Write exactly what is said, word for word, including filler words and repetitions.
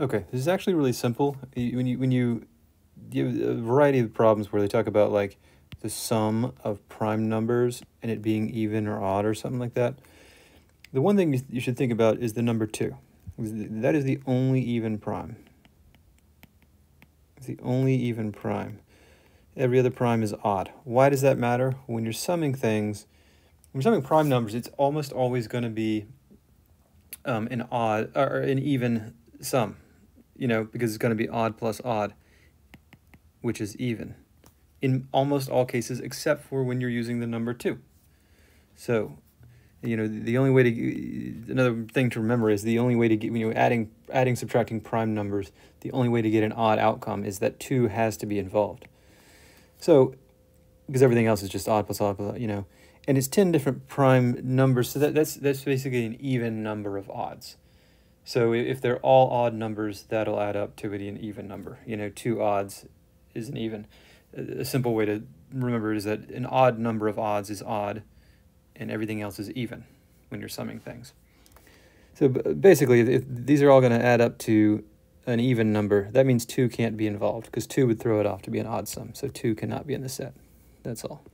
Okay, this is actually really simple. When you, when you give a variety of problems where they talk about like the sum of prime numbers and it being even or odd or something like that, the one thing you should think about is the number two. That is the only even prime. It's the only even prime. Every other prime is odd. Why does that matter? When you're summing things, when you're summing prime numbers, it's almost always going to be um, an odd or an even sum. You know, because it's going to be odd plus odd, which is even in almost all cases, except for when you're using the number two. So, you know, the only way to, another thing to remember is the only way to get, when you're adding, adding, subtracting prime numbers, the only way to get an odd outcome is that two has to be involved. So, because everything else is just odd plus odd plus, you know, and it's ten different prime numbers. So that, that's, that's basically an even number of odds. So if they're all odd numbers, that'll add up to an even number. You know, two odds is an even. A simple way to remember is that an odd number of odds is odd, and everything else is even when you're summing things. So basically, if these are all going to add up to an even number, that means two can't be involved, because two would throw it off to be an odd sum. So two cannot be in the set. That's all.